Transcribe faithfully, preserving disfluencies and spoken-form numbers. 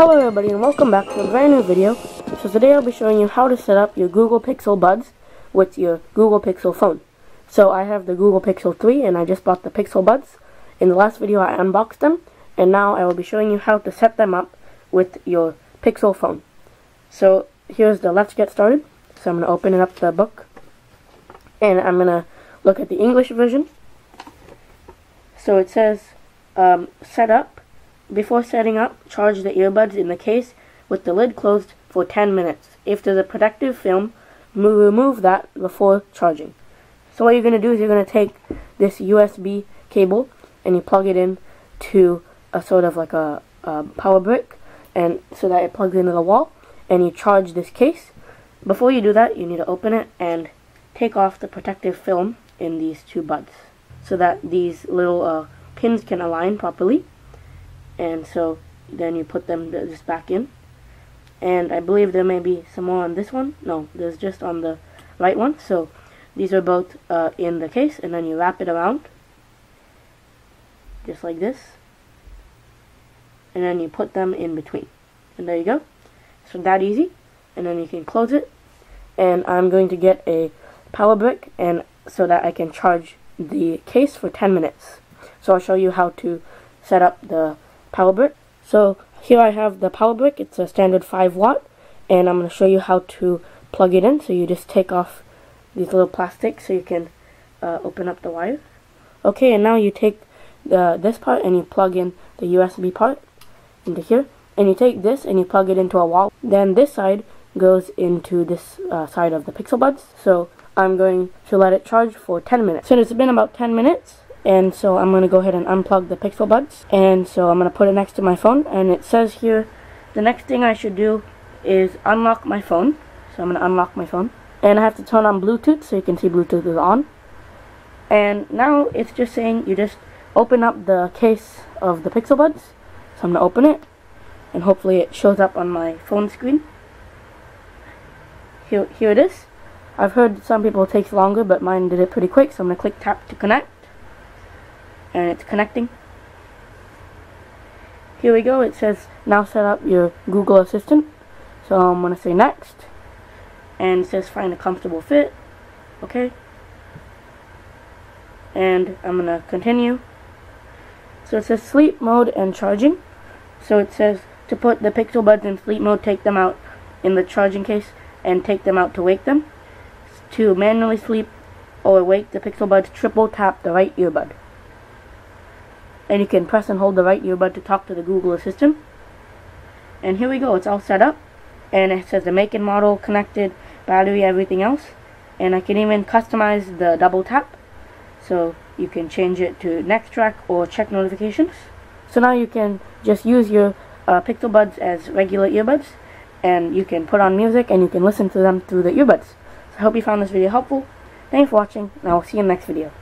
Hello everybody and welcome back to a brand new video. So today I'll be showing you how to set up your Google Pixel Buds with your Google Pixel phone. So I have the Google Pixel three and I just bought the Pixel Buds. In the last video I unboxed them, and now I will be showing you how to set them up with your Pixel phone. So here's the let's get started. So I'm going to open up the book and I'm going to look at the English version. So it says um, set up. Before setting up, charge the earbuds in the case with the lid closed for ten minutes. If there's a protective film, remove that before charging. So what you're going to do is you're going to take this U S B cable and you plug it in to a sort of like a, a power brick, and so that it plugs into the wall, and you charge this case. Before you do that, you need to open it and take off the protective film in these two buds so that these little uh, pins can align properly. And so then you put them just back in, and I believe there may be some more on this one. No, there's just on the right one. So these are both uh, in the case, and then you wrap it around just like this, and then you put them in between, and there you go. So that easy, and then you can close it, and I'm going to get a power brick and so that I can charge the case for ten minutes. So I'll show you how to set up the power brick. So here I have the power brick. It's a standard five watt, and I'm going to show you how to plug it in. So you just take off these little plastics so you can uh, open up the wire. Okay, and now you take the, this part and you plug in the U S B part into here, and you take this and you plug it into a wall. Then this side goes into this uh, side of the Pixel Buds. So I'm going to let it charge for ten minutes. So it's been about ten minutes. And so I'm going to go ahead and unplug the Pixel Buds, and so I'm going to put it next to my phone, and it says here the next thing I should do is unlock my phone. So I'm going to unlock my phone, and I have to turn on Bluetooth, so you can see Bluetooth is on. And now it's just saying you just open up the case of the Pixel Buds. So I'm going to open it, and hopefully it shows up on my phone screen. Here, here it is. I've heard some people it takes longer, but mine did it pretty quick, so I'm going to click tap to connect. And it's connecting. Here we go. It says now set up your Google Assistant. So I'm going to say next, and it says find a comfortable fit. Okay, and I'm going to continue. So it says sleep mode and charging. So it says to put the Pixel Buds in sleep mode, take them out in the charging case and take them out to wake them. To manually sleep or wake the Pixel Buds, triple tap the right earbud. And you can press and hold the right earbud to talk to the Google Assistant. And here we go, it's all set up. And it says the make and model, connected, battery, everything else. And I can even customize the double tap. So you can change it to next track or check notifications. So now you can just use your uh, Pixel Buds as regular earbuds. And you can put on music and you can listen to them through the earbuds. So I hope you found this video helpful. Thanks for watching, and I will see you in the next video.